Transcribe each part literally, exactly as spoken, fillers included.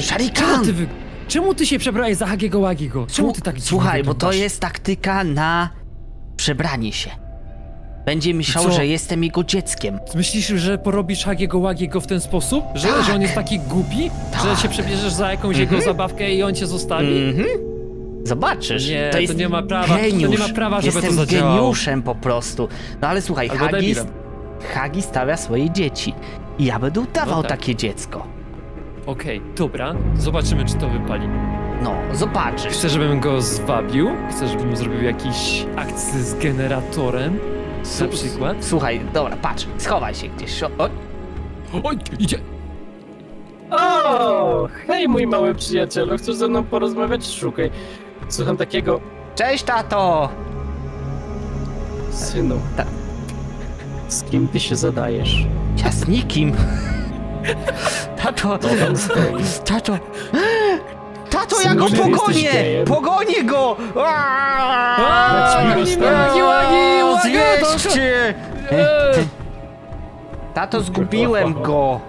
Szarikan! Czemu ty, czemu ty się przebrałeś za Huggy'ego Wuggy'ego? Czemu ty tak Słuchaj, bo to jest taktyka na przebranie się. Będzie myślał, że jestem jego dzieckiem. Myślisz, że porobisz Huggy'ego Wuggy'ego w ten sposób? Że, tak. że on jest taki głupi? Tak. Że się przebierzesz za jakąś mhm. jego zabawkę i on cię zostawi? Mhm. Zobaczysz. Nie, to, jest to nie ma prawa, geniusz. To nie ma prawa, żeby jestem to zadziałało. Jestem geniuszem po prostu. No ale słuchaj, Huggy, Huggy stawia swoje dzieci. I ja będę udawał no tak. takie dziecko. Okej, okay, dobra. Zobaczymy, czy to wypali. No, zobaczysz. Chcę, żebym go zwabił. Chcę, żebym zrobił jakiś akcję z generatorem. S na przykład. Słuchaj, dobra, patrz. Schowaj się gdzieś. O, o. Oj, idzie. O, hej, mój mały przyjacielu. Chcesz ze mną porozmawiać? Szukaj. Słucham takiego... Cześć, tato! Synu. Ta... Z kim ty się zadajesz? Ja z nikim. Tato, tato, tato, ja go pogonię! Pogonię go! Zjedźcie! Tato, zgubiłem go!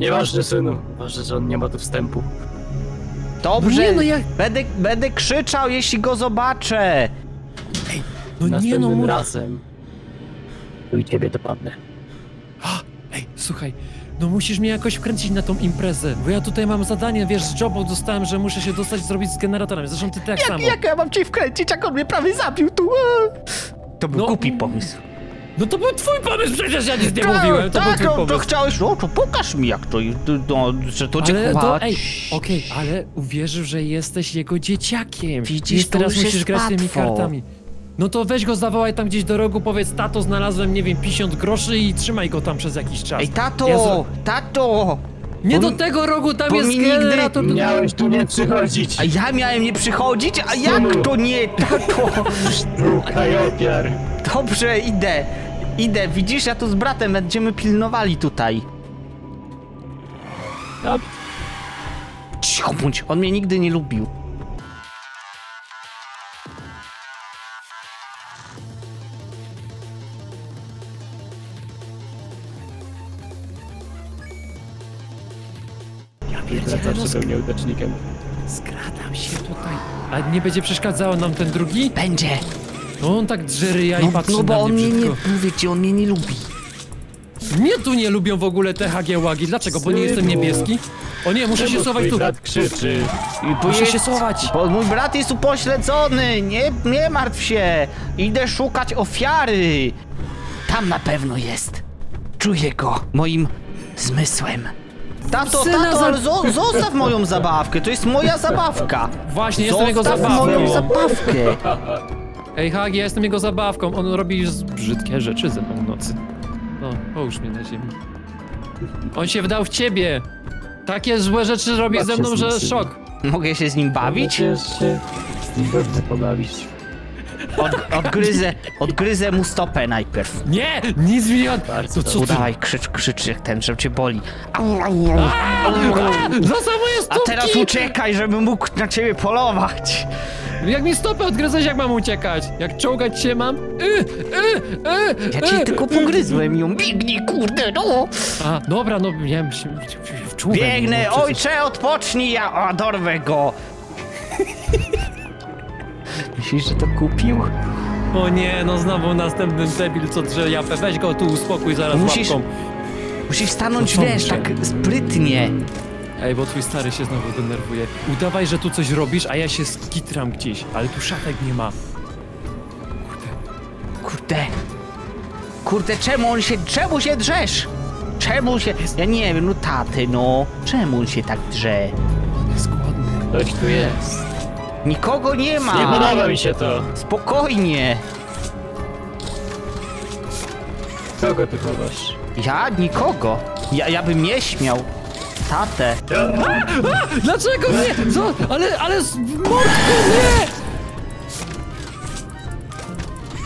Nieważne, synu. Ważne, że on nie ma tu wstępu. Dobrze, będę, będę krzyczał, jeśli go zobaczę! No nie no, razem. Tu i ciebie dopadnę. Ej, słuchaj, no musisz mnie jakoś wkręcić na tą imprezę, bo ja tutaj mam zadanie, wiesz, z jobu dostałem, że muszę się dostać zrobić z generatorem, zresztą ty tak jak, samo. Jak ja mam cię wkręcić, jak on mnie prawie zabił tu? To był no, głupi pomysł. No to był twój pomysł, przecież ja nic nie Ta, mówiłem, to tak, był twój pomysł. To chciałeś, no to pokaż mi jak to, no, że to cię ale to, ej, okej, okay, ale uwierzył, że jesteś jego dzieciakiem. Widzisz, I teraz musisz grać łatwo. tymi kartami. No to weź go, zawołaj tam gdzieś do rogu, powiedz, tato, znalazłem, nie wiem, pięćdziesiąt groszy i trzymaj go tam przez jakiś czas. Ej, tato, ja za... tato! Nie bo do mi... tego rogu, tam jest generator. Nigdy miałeś tu nie przychodzić. A ja miałem nie przychodzić? A Synu. Jak to nie, tato? Szukaj ofiar. Dobrze, idę, idę, widzisz, ja tu z bratem będziemy pilnowali tutaj. Ja... Cicho bądź, on mnie nigdy nie lubił. Nieudacznikiem. Skradam się tutaj. A nie będzie przeszkadzał nam ten drugi? Będzie. No on tak drzeryja no, i patrzy no, bo na on mnie brzydko. Nie, mówię ci, on mnie nie lubi. Mnie tu nie lubią w ogóle te Huggy Wuggy. Dlaczego? Bo nie jestem niebieski? O nie, muszę Synu, się schować tu. Brat krzyczy. I muszę się schować. Bo mój brat jest upośledzony. Nie, nie martw się. Idę szukać ofiary. Tam na pewno jest. Czuję go moim zmysłem. Tato, tato, zo zostaw moją zabawkę, to jest moja zabawka. Właśnie, zostaw jestem jego zabawką. moją zabawkę. Ej, Huggy, ja jestem jego zabawką, on robi brzydkie rzeczy ze mną w nocy. No, połóż mnie na ziemi. On się wdał w ciebie. Takie złe rzeczy robi Baw ze mną, że synu. szok. Mogę się z nim bawić? Mogę się z nim bawić. Od, odgryzę, odgryzę mu stopę najpierw. Nie! Nic mi nie od... Co, co Udawaj, krzycz, krzycz jak ten, żeby cię boli. Au, au, au, au, A teraz uciekaj, żebym mógł na ciebie polować. Jak mi stopę odgryzłeś, jak mam uciekać? Jak czołgać się mam? Y, y, y, ja cię y, tylko pogryzłem ją. Biegnij, kurde, no! A, dobra, no miałem się... Biegnę, no, ojcze, odpocznij, ja a, dorwę go. Myślisz, że to kupił? O nie, no znowu następny debil, co drze japę. Weź go tu, uspokój zaraz musisz, łapką. Musisz stanąć, wiesz, tak sprytnie. Ej, bo twój stary się znowu denerwuje. Udawaj, że tu coś robisz, a ja się skitram gdzieś. Ale tu szafek nie ma. Kurde. Kurde. Kurde, czemu on się... Czemu się drzesz? Czemu się... Ja nie wiem, no taty, no. Czemu on się tak drze? On jest głodny. Ktoś tu jest. Nikogo nie ma! Nie podoba mi się to! Spokojnie! Kogo ty chowasz? Ja? Nikogo! Ja, ja bym nie śmiał! Tatę! A, a, dlaczego nie? Co? Ale, ale... Mordku,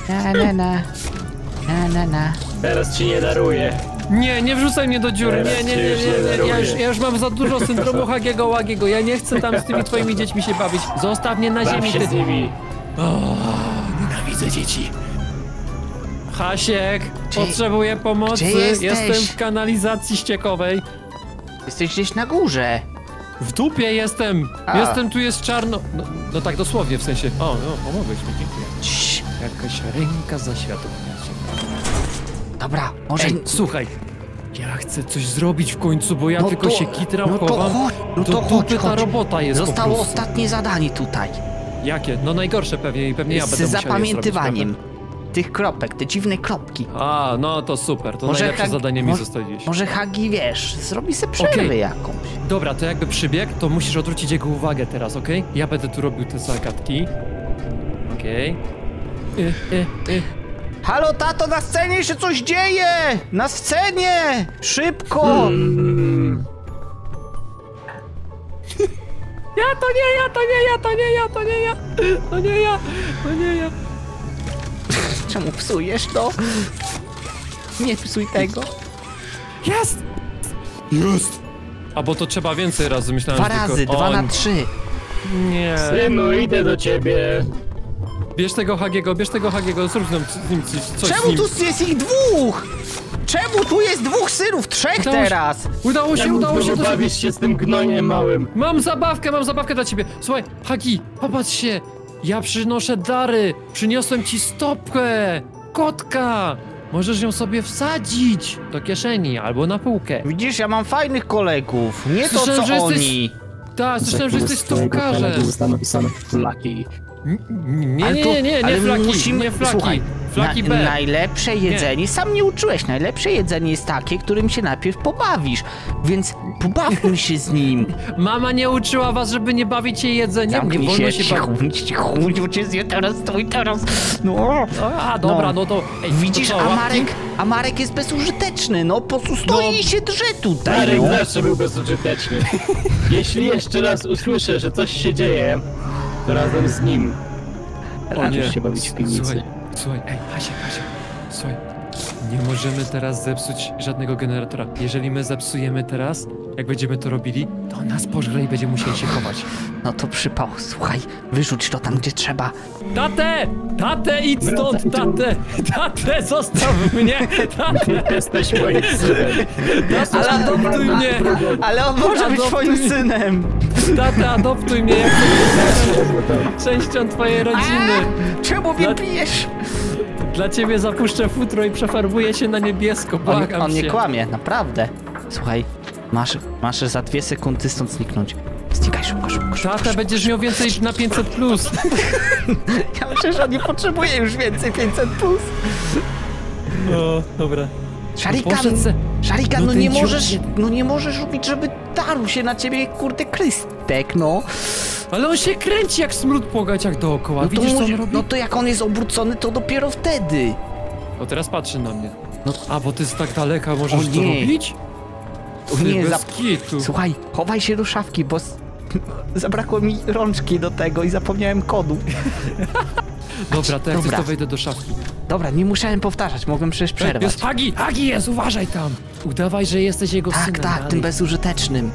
nie! Na, na, na. Na, na, na. Teraz ci nie daruję. Nie, nie wrzucaj mnie do dziury, nie, nie, nie, nie, nie. Ja, już, ja już mam za dużo syndromu Huggy'ego Wuggy'ego, ja nie chcę tam z tymi twoimi dziećmi się bawić. Zostaw mnie na Baw ziemi, się ty... z nimi. O, nienawidzę dzieci. Hasiek, Gdzie... potrzebuję pomocy, jestem w kanalizacji ściekowej. Jesteś gdzieś na górze. W dupie jestem! A. Jestem, tu jest czarno... No, no tak dosłownie, w sensie... O, no, pomogłeś mi, dziękuję. Ciii. Jakaś rynka zaświadomienia się. Dobra, może... Ej, słuchaj! Ja chcę coś zrobić w końcu, bo ja no tylko to, się kitram, no chowam. To chodź, no to chodź, ta chodź. Robota jest. Zostało ostatnie zadanie tutaj. Jakie? No najgorsze pewnie i pewnie ja będę z zapamiętywaniem zrobić, tych kropek, te dziwne kropki. A, no to super, to może najlepsze Huggy, zadanie mi zostawiłeś. Może Huggy, wiesz, zrobi sobie przerwę okay. jakąś. Dobra, to jakby przybiegł, to musisz odwrócić jego uwagę teraz, okej? Okay? Ja będę tu robił te zagadki. Okej. Okay. Y, y, y. Halo, tato, na scenie się coś dzieje! Na scenie! Szybko! Hmm. Ja to nie ja, to nie ja, to nie ja, to nie ja! To nie ja, to nie ja! Czemu psujesz to? Nie psuj tego! Jest! Jest! A bo to trzeba więcej razy, myślałem, dwa razy, tylko dwa on... na trzy! Nie... Synu, idę do ciebie! Bierz tego Huggy'ego, bierz tego Huggy'ego, zrób z nim coś. Czemu z nim? Tu jest ich dwóch? Czemu tu jest dwóch synów? Trzech udało teraz! Się, udało się, Czemu udało się. Bawisz się z tym gnojiem małym. Mam zabawkę, mam zabawkę dla ciebie. Słuchaj, Huggy, popatrz się. Ja przynoszę dary. Przyniosłem ci stopkę. Kotka. Możesz ją sobie wsadzić do kieszeni albo na półkę. Widzisz, ja mam fajnych kolegów. Nie to, słyszałem, co że oni. Jesteś... Tak, słyszałem, że jesteś stopkarzem. Zostaną napisane flaki. Nie, nie, nie, nie, nie flaki, musimy... nie flaki, Słuchaj, flaki na, B. Najlepsze jedzenie, nie. sam nie uczyłeś, najlepsze jedzenie jest takie, którym się najpierw pobawisz, więc pobawmy się z nim. Mama nie uczyła was, żeby nie bawić się jedzeniem? Zamknij nie wolno się, się bawić. Cichunić, bo cię zje teraz, stój teraz. No. A, dobra, no, no to... Ej, widzisz, to a, Marek, a Marek jest bezużyteczny, no po prostu stoi no. i się drze tutaj. Marek no. zawsze był bezużyteczny. Jeśli jeszcze raz usłyszę, że coś się dzieje... Razem z nim. Będziesz się bawić w piwnicy. Słuchaj, słuchaj, ej, Hasiek, Hasiek, słuchaj. Nie możemy teraz zepsuć żadnego generatora. Jeżeli my zepsujemy teraz, jak będziemy to robili, to nas pożre i będziemy musieli się chować. No to przypał, słuchaj, wyrzuć to tam, gdzie trzeba. Tatę! Tatę, idź stąd, tatę! Tatę, zostaw mnie! Tatę! Jesteś moim synem. Ale adoptuj mnie! Ale on może być twoim synem! Tata, adoptuj mnie, jak to częścią twojej rodziny! Czemu mnie pijesz? Dla ciebie zapuszczę futro i przefarbuję się na niebiesko, błagam cię. On, on nie kłamie, naprawdę. Słuchaj, masz, masz za dwie sekundy stąd zniknąć. Znikaj szybko, szybko, szybko. Tata, będziesz miał więcej na pięćset plus. Ja myślę, że on nie potrzebuje już więcej pięćset plus. No, dobra. Szarikan, no, Szarikan, no, no nie możesz, dziur... no nie możesz robić, żeby darł się na ciebie, kurde, krystek, no. Ale on się kręci jak smród po gaciach dookoła, no widzisz, to może, co on robi? No to jak on jest obrócony, to dopiero wtedy. No teraz patrzy na mnie. No to... A, bo ty z tak daleka możesz to robić? To nie, bez zap... kitu. Słuchaj, chowaj się do szafki, bo zabrakło mi rączki do tego i zapomniałem kodu. Dobra, to jak dobra. Chcesz, to wejdę do szafki. Dobra, nie musiałem powtarzać, mogłem przecież przerwać. Jest Huggy, Huggy jest, uważaj tam! Udawaj, że jesteś jego tak, synem. Tak, tak, tym bezużytecznym.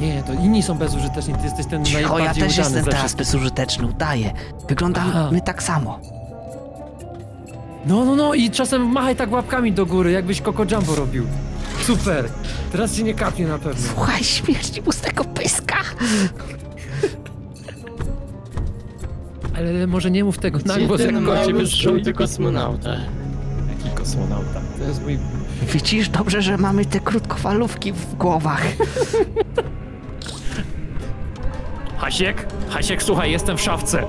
Nie, to inni są bezużyteczni, ty jesteś ten Cicho, najbardziej ja też udany jestem teraz wszystko. bezużyteczny, udaję. Wyglądamy tak samo. No, no, no i czasem machaj tak łapkami do góry, jakbyś Coco Jumbo robił. Super, teraz cię nie kapnie na pewno. Słuchaj, śmierci pustego pyska! Ale może nie mów tego na głos, jak ciebie żółty kosmonauta. Jaki kosmonauta? To jest mój... Widzisz, dobrze, że mamy te krótkofalówki w głowach. Hasiek? Hasiek, słuchaj, jestem w szafce.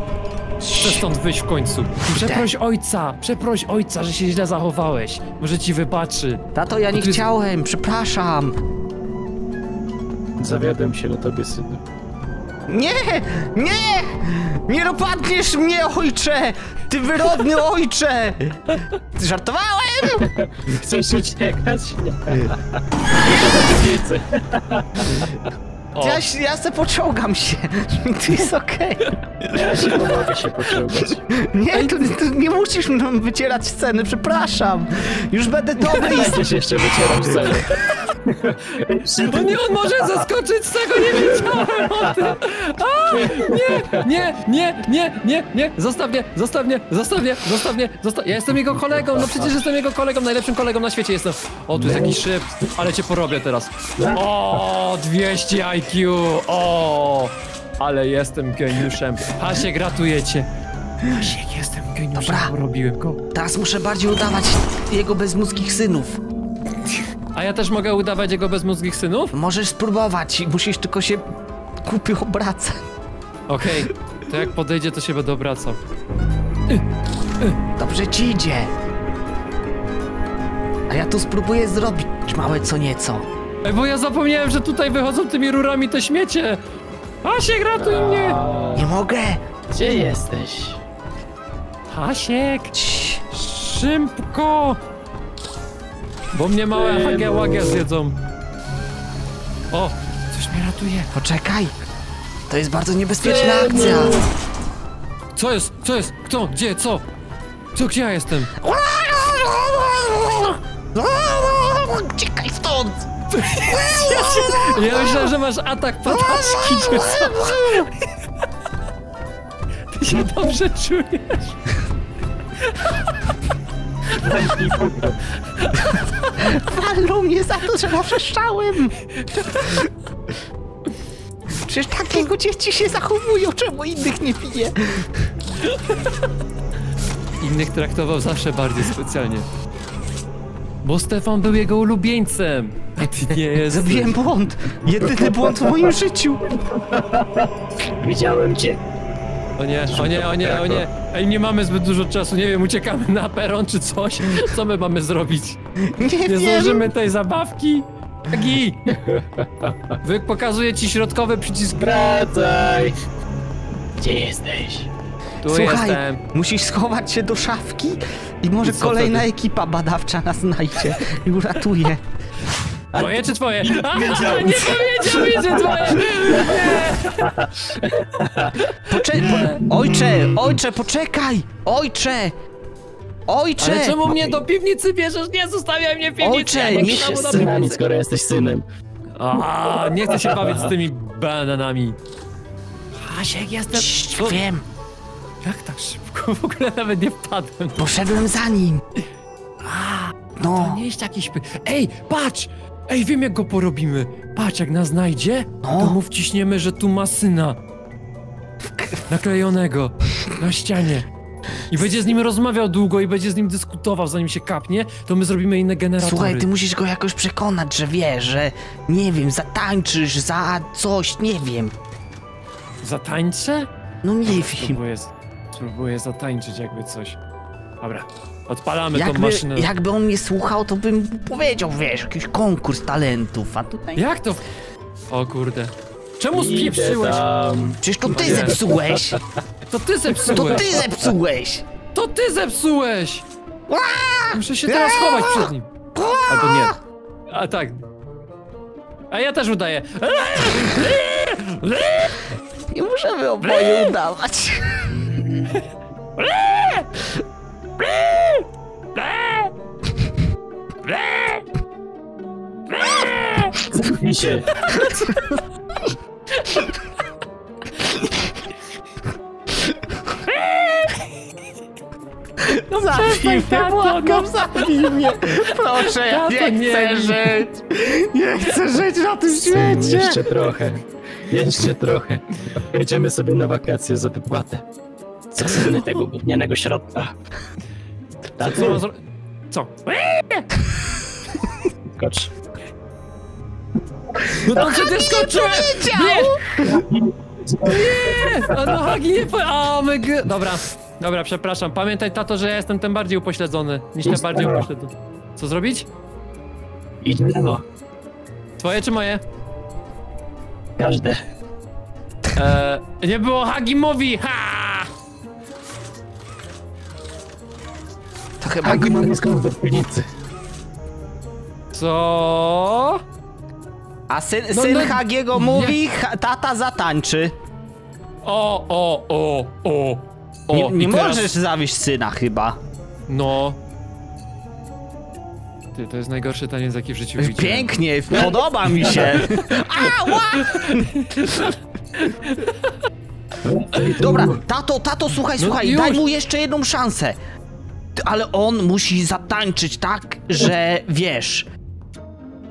Chcę stąd wyjść w końcu. Przeproś ojca, przeproś ojca, że się źle zachowałeś. Może ci wybaczy. Tato, ja nie ty... chciałem, przepraszam. Zawiadam się o tobie, synu. Nie! Nie! Nie dopadniesz mnie, ojcze! Ty wyrodny ojcze! Żartowałem! Chcesz uciekać? Ja, ja se pociągam się. To jest okej. Okay. Ja się mogę się pociągać. Nie, tu, tu nie musisz nam wycierać sceny, przepraszam. Już będę dobry i... Będziesz jeszcze wycierać sceny. To nie on może zaskoczyć z tego, nie wiedziałem o tym! A, nie, nie, nie, nie, nie, nie, zostaw mnie, zostaw mnie, zostaw mnie, zostaw mnie, zostaw... Ja jestem jego kolegą, no przecież jestem jego kolegą, najlepszym kolegą na świecie jestem. O, tu jest jakiś szyb, ale cię porobię teraz. O, dwieście I Q, o, ale jestem geniuszem. Hasiek, ratuję cię. Hasiek, jestem geniuszem, porobiłem go. Teraz muszę bardziej udawać jego bezmózgich synów. A ja też mogę udawać jego bezmózgich synów? Możesz spróbować, musisz tylko się głupio obracać. Okej, okay, to jak podejdzie, to się będę obracał. Dobrze ci idzie. A ja tu spróbuję zrobić małe co nieco. Ej, bo ja zapomniałem, że tutaj wychodzą tymi rurami te śmiecie. Hasiek, ratuj mnie! Nie mogę! Gdzie jesteś? Hasiek! Szybko! Bo mnie małe hagie łagie zjedzą. O! Coś mnie ratuje. Poczekaj! To jest bardzo niebezpieczna Ty, akcja. Co jest? Co jest? Kto? Gdzie? Co? Co? Gdzie ja jestem? Uciekaj stąd! Ja myślałem, że masz atak pataczki, czy co? Ty się dobrze czujesz? Walą mnie za to, że wrzeszczałem! Przecież takiego dzieci się zachowują, czemu innych nie pije? Innych traktował zawsze bardziej specjalnie. Bo Stefan był jego ulubieńcem! A ty nie jesteś. Zrobiłem błąd! Jedyny błąd w moim życiu! Widziałem cię! O nie, o nie, o nie, o nie! Ej, nie mamy zbyt dużo czasu, nie wiem, uciekamy na peron czy coś? Co my mamy zrobić? Nie, nie zdążymy tej zabawki? Huggy! Wy pokazuję ci środkowy przycisk. Wracaj! Gdzie jesteś? Tu Słuchaj, jestem. Musisz schować się do szafki i może I kolejna wtedy? ekipa badawcza nas znajdzie i uratuje. Moje czy twoje? A, nie powiedział mi, że twoje! Poczekaj, po, ojcze, ojcze, poczekaj! Ojcze! Ojcze! Ale czemu mnie do piwnicy bierzesz? Nie zostawiaj mnie w piwnicy! Ojcze, nie się z synami, skoro jesteś synem. A, nie chcę się bawić z tymi bananami. Hasiek, jestem... Cii, wiem. Jak tak szybko? W ogóle nawet nie wpadłem. Poszedłem za nim. A, no. To nie jest jakiś... Ej, patrz! Ej, wiem jak go porobimy. Patrz, jak nas znajdzie, no. to mu wciśniemy, że tu ma syna. Naklejonego. Na ścianie. I będzie z nim rozmawiał długo i będzie z nim dyskutował, zanim się kapnie, to my zrobimy inne generatory. Słuchaj, ty musisz go jakoś przekonać, że wiesz, że... Nie wiem, zatańczysz, za coś, nie wiem. Zatańczę? No nie wiem. Spróbuję, spróbuję zatańczyć jakby coś. Dobra. Odpalamy jakby, tą maszynę. Jakby on mnie słuchał, to bym powiedział, wiesz, jakiś konkurs talentów, a tutaj... Jak to? O kurde. Czemu spieprzyłeś? Przecież to ty zepsułeś! To ty zepsułeś! To ty zepsułeś! To ty zepsułeś! Muszę się teraz chować przed nim. Albo nie. A tak. A ja też udaję. Nie możemy oboje udawać. Zamknij się. No zabij mnie, błagam, zabij mnie. Proszę, ja nie, nie chcę nie. żyć. Nie chcę żyć na tym świecie. Jeszcze trochę, jeszcze trochę. Jedziemy sobie na wakacje za wypłatę. Co sobie tego gównianego środka? Co? Co? co? Kocz. No to się też skoczyłem! Nie! Nie! No Huggy nie po... O, my g... Dobra, dobra, przepraszam. Pamiętaj, tato, że ja jestem tym bardziej upośledzony, niż ten bardziej upośledzony. Co zrobić? Idź w lewo. Twoje czy moje? Każde. Eee, nie było Huggy mówi! Ha! To chyba Huggy mówi do piwnicy. Co? A syn, no, syn no, Huggiego mówi, ha, tata zatańczy. O, o, o, o, o. Nie, nie teraz... możesz zawieść syna chyba. No. Ty, to jest najgorszy taniec, jaki w życiu widziałem. Pięknie, podoba mi się! Ała! Dobra, tato, tato, słuchaj, no słuchaj, już. Daj mu jeszcze jedną szansę. Ale on musi zatańczyć tak, że wiesz.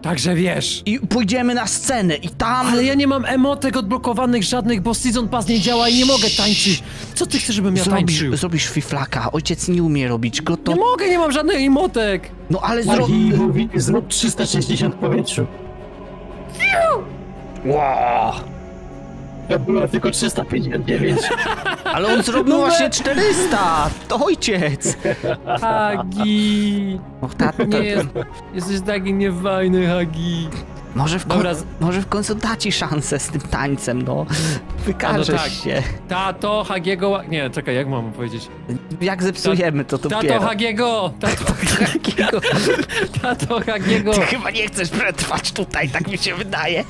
Także wiesz. I pójdziemy na scenę i tam... Ale ja nie mam emotek odblokowanych żadnych, bo Season Pass nie działa i nie mogę tańczyć. Co ty chcesz, żebym ja zrobisz, tańczył? Zrobisz fiflaka, ojciec nie umie robić go to... Nie mogę, nie mam żadnych emotek. No ale zrób... Zrób trzysta sześćdziesiąt w powietrzu. Wow. To było tylko trzysta pięćdziesiąt dziewięć. Ale on zrobił no właśnie czterysta! To ojciec! Huggy! Och, tato, nie jest, jesteś taki niefajny, Huggy. Może w, Dobra, może w końcu da ci szansę z tym tańcem, no. Wykażesz no tak. się. Tato Huggiego... Nie, czekaj, jak mam powiedzieć? Jak zepsujemy to to dopiero. Tato Huggiego! Tato Huggiego! Tato Huggiego! Ty chyba nie chcesz przetrwać tutaj, tak mi się wydaje.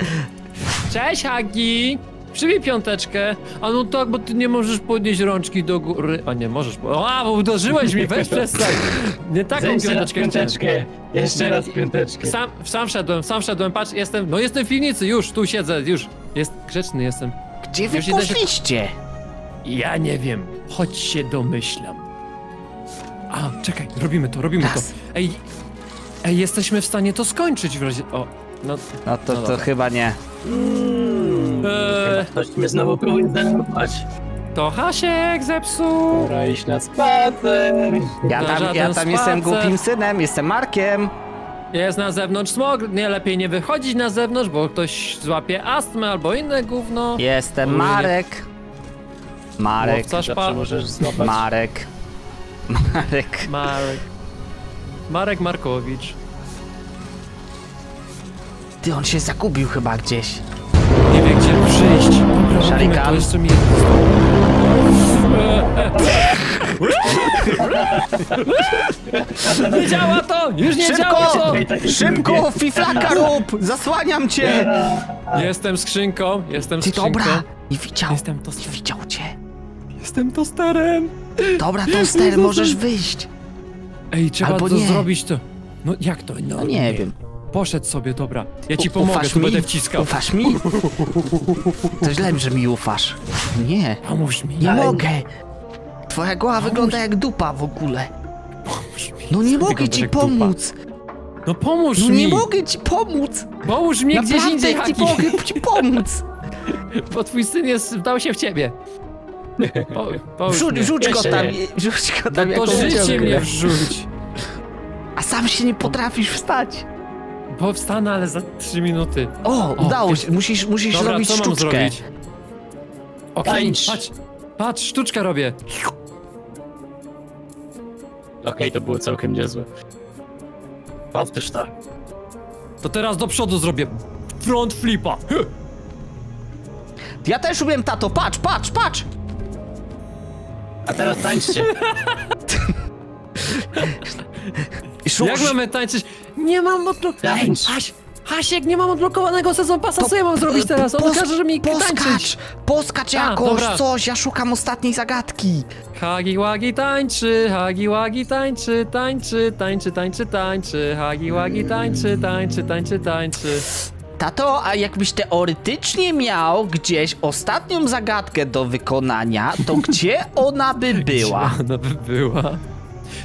Cześć, Huggy! Przybij piąteczkę, a no tak, bo ty nie możesz podnieść rączki do góry. A nie możesz. Po... A, bo uderzyłeś mi, weź przestań. Nie taką piąteczkę. piąteczkę. Jeszcze raz piąteczkę. Sam, sam wszedłem, sam wszedłem, patrz, jestem. No jestem w piwnicy, już tu siedzę, już. Jest grzeczny jestem. Gdzie wy poszliście? Ja nie wiem, choć się domyślam. A, czekaj, robimy to, robimy raz. to. Ej, ej, jesteśmy w stanie to skończyć w razie. O, no, no to, no to chyba nie. Eee... Ktoś mnie znowu próbuje zdenerwować. To Hasiek zepsuł! Pora iść na spacer! Ja tam, ja tam spacer. Jestem głupim synem, jestem Markiem! Jest na zewnątrz smog, nie lepiej nie wychodzić na zewnątrz, bo ktoś złapie astmę albo inne gówno. Jestem Ujnie. Marek! Marek! Możesz złapać. Marek! Marek! Marek! Marek Markowicz. Ty, on się zagubił chyba gdzieś. Nie wiem gdzie przyjść. Szarikan. Nie działa to! Już nie działa to! Szybko! Fiflaka rób! Zasłaniam cię! Jestem skrzynką, jestem skrzynką. Ty dobra! Nie widział, jestem to nie widział cię. Jestem tosterem. Dobra, toster, możesz wyjść. Ej, trzeba Albo to nie. zrobić to. No jak to? No, no nie, nie wiem. Poszedł sobie, dobra. Ja ci pomogę, ufasz tu mi? Będę wciskał. Ufasz mi? To źle, że mi ufasz. Nie. Pomóż mi. Nie ale... mogę. Twoja głowa pomóż... wygląda jak dupa w ogóle. Pomóż mi. No nie mogę ci pomóc. Dupa. No pomóż no mi. Nie mogę ci pomóc. Pomóż mi gdzieś indziej, Huggy. Nie mogę ci pomóc. Bo twój syn jest, dał się w ciebie. Po, pomóż Rzu, rzuć, go tam, rzuć go tam. No to życie mnie wrzuć. A sam się nie potrafisz wstać. Powstanę, ale za trzy minuty. O, o udało ty... się. Musisz, musisz Dobra, zrobić co mam sztuczkę. Zrobić? Okay. Tańcz. Patrz, patrz, sztuczkę robię. Okej, okay, to było całkiem niezłe. Patrz też tak. To teraz do przodu zrobię front flipa. Ja też umiem, tato. Patrz, patrz, patrz. A teraz tańczcie. Szuk, Jak mamy tańczyć? Nie mam odblokowanego. Haś, Hasiek, nie mam odblokowanego sezon pasa, po, co ja mam zrobić teraz? On każe, że mi poskacz, tańczyć. Poskacz jakoś, A, dobra. coś, ja szukam ostatniej zagadki. Huggy Wuggy tańczy, Huggy Wuggy tańczy, tańczy, tańczy, tańczy, tańczy, Huggy Wuggy tańczy, tańczy, tańczy, tańczy. Tato, a jakbyś teoretycznie miał gdzieś ostatnią zagadkę do wykonania, to gdzie ona by była? Gdzie ona by była?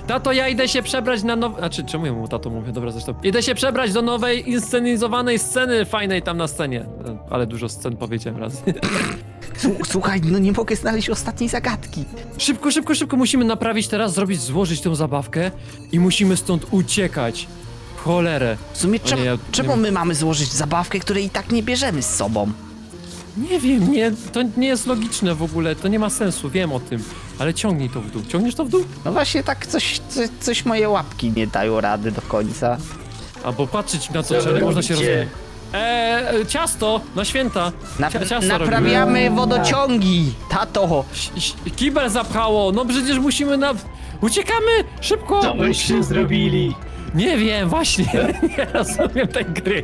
Tato, ja idę się przebrać na nowe... Znaczy, czemu ja mu tato mówię? Dobra, zresztą. Idę się przebrać do nowej, inscenizowanej sceny fajnej tam na scenie. Ale dużo scen powiedziałem raz. Słuchaj, no nie mogę znaleźć ostatniej zagadki. Szybko, szybko, szybko musimy naprawić teraz, zrobić, złożyć tą zabawkę i musimy stąd uciekać. Cholerę. W sumie czem, nie, ja, czemu nie... my mamy złożyć zabawkę, której i tak nie bierzemy z sobą? Nie wiem, nie, to nie jest logiczne w ogóle, to nie ma sensu, wiem o tym. Ale ciągnij to w dół, ciągniesz to w dół? No właśnie tak coś, coś, coś moje łapki nie dają rady do końca. Albo patrzeć na to, czy można się rozwijać. Eee, ciasto na święta. Nap ciasto naprawiamy robimy. Wodociągi, tato. Kibel zapchało, no przecież musimy na... Uciekamy, szybko. To byście zrobili. Nie wiem, właśnie, nie rozumiem tej gry.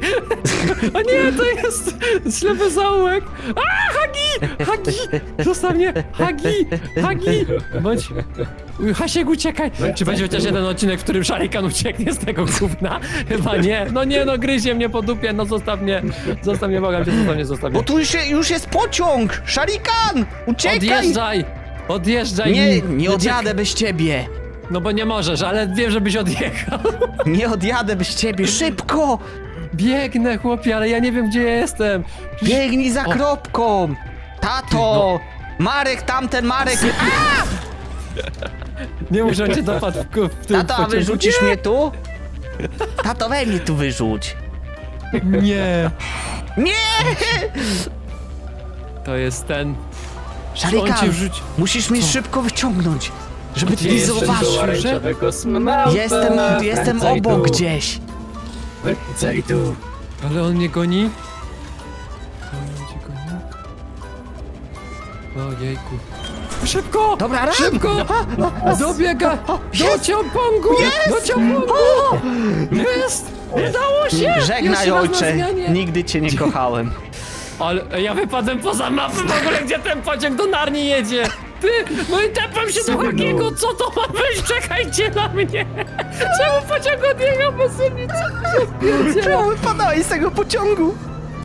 O nie, to jest ślepy zaułek. A, Huggy! Huggy! Zostaw mnie! Huggy! Huggy! Bądź... Hasiek, uciekaj! Czy będzie chociaż jeden odcinek, w którym Szarikan ucieknie z tego gówna? Chyba nie. No nie, no gryzie mnie po dupie, no zostaw mnie. Zostaw mnie, błagam cię, zostaw mnie, zostaw mnie. Bo tu już, już jest pociąg! Szarikan! Uciekaj! Odjeżdżaj! Odjeżdżaj! Nie, nie odjadę bez ciebie! No bo nie możesz, ale wiem, żebyś odjechał. Nie odjadę bez ciebie, szybko! Biegnę, chłopie, ale ja nie wiem, gdzie ja jestem. Biegnij za o. kropką! Tato! No. Marek, tamten Marek! A! Nie muszę cię dopadł w, w tym. Tato, a wyrzucisz nie. mnie tu? Tato, weź mnie tu wyrzuć! Nie! Nie! To jest ten... Szarikan, musisz mnie szybko wyciągnąć! Żeby ty nie zobaczył, że... Jestem, jestem obok tu. gdzieś. Wracaj tu. Ale on mnie goni? On cię goni? O jejku. Szybko! Dobra, ram. Szybko! Dobiega! Do ciąpongu! Do ciąpongu! Jest! Udało się! Żegnaj, ojcze! Nigdy cię nie kochałem. Ale ja wypadłem poza mapę w ogóle, gdzie ten pociąg do Narni jedzie! Ty! No i tepam się do Huggiego! Co to ma być? Czekajcie na mnie! Czemu pociąg odjechał bez mnie? Co? Czemu wypadałeś z tego pociągu?